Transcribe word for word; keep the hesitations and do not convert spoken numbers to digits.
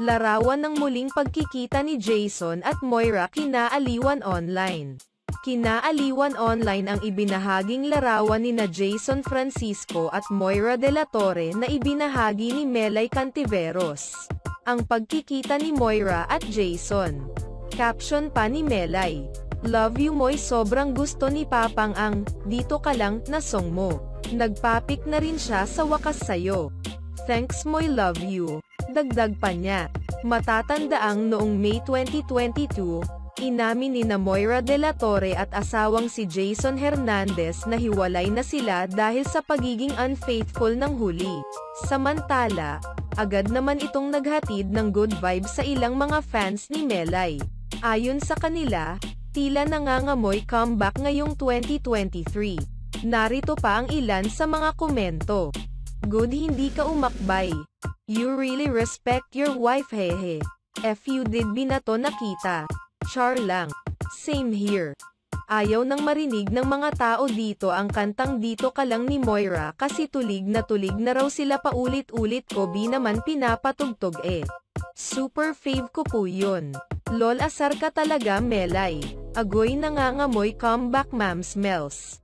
Larawan ng muling pagkikita ni Jason at Moira Kinaaliwan Online. Kinaaliwan Online ang ibinahaging larawan nina Jason Francisco at Moira de la Torre na ibinahagi ni Melay Cantiveros. Ang pagkikita ni Moira at Jason. Caption pa ni Melay. Love you Moy, sobrang gusto ni Papang ang "Dito ka lang" na song mo. Nagpapik na rin siya sa wakas sayo. Thanks Moy, love you. Dagdag pa niya, matatandaang noong May twenty twenty-two, inamin ni na Moira de la Torre at asawang si Jason Hernandez na hiwalay na sila dahil sa pagiging unfaithful ng huli. Samantala, agad naman itong naghatid ng good vibes sa ilang mga fans ni Melay. Ayon sa kanila, tila nangangamoy comeback ngayong twenty twenty-three. Narito pa ang ilan sa mga komento. Good, hindi ka umakbay. You really respect your wife, hehe. F you did be na to nakita. Char lang. Same here. Ayaw nang marinig ng mga tao dito ang kantang "Dito ka lang" ni Moira kasi tulig na tulig na raw sila paulit-ulit ko bi naman pinapatugtog eh. Super fave ko po yun. Lol, asar ka talaga Melay. Agoy, nangangamoy comeback ma'am smells.